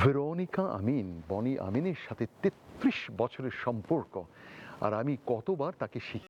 Veronica আমিন, বনি আমিনের সাথে ৩৩ বছরের সম্পর্ক। আর আমি কতবার তাকে শিখিয়েছি।